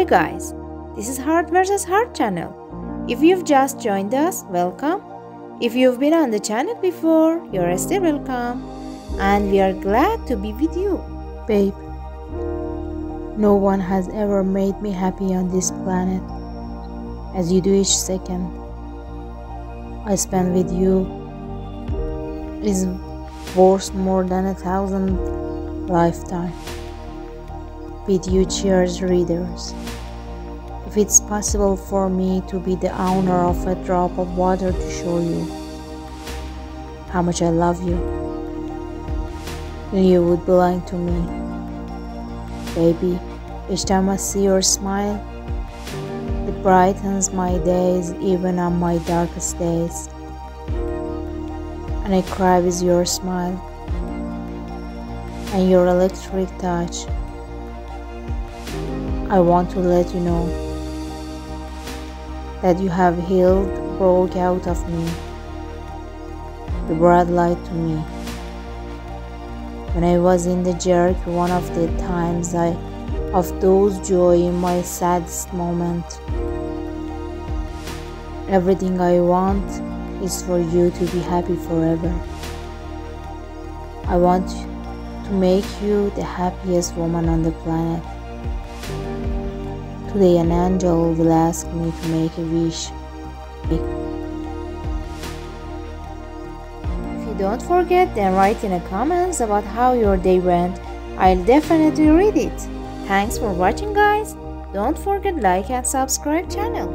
Hi guys, this is Heart vs Heart channel. If you've just joined us, welcome. If you've been on the channel before, you're still welcome. And we are glad to be with you. Babe, no one has ever made me happy on this planet as you do each second I spend with you is worth more than 1,000 lifetimes. With you, cheers readers. If it's possible for me to be the owner of a drop of water to show you how much I love you, then you would be lying to me. Baby, each time I see your smile, it brightens my days even on my darkest days. And I cry with your smile and your electric touch. I want to let you know that you have healed, broke out of me, you brought light to me. When I was in the jerk, one of the times of those joy in my saddest moment, everything I want is for you to be happy forever. I want to make you the happiest woman on the planet. Today an angel will ask me to make a wish. If you don't forget, then write in the comments about how your day went. I'll definitely read it. Thanks for watching guys. Don't forget like and subscribe channel.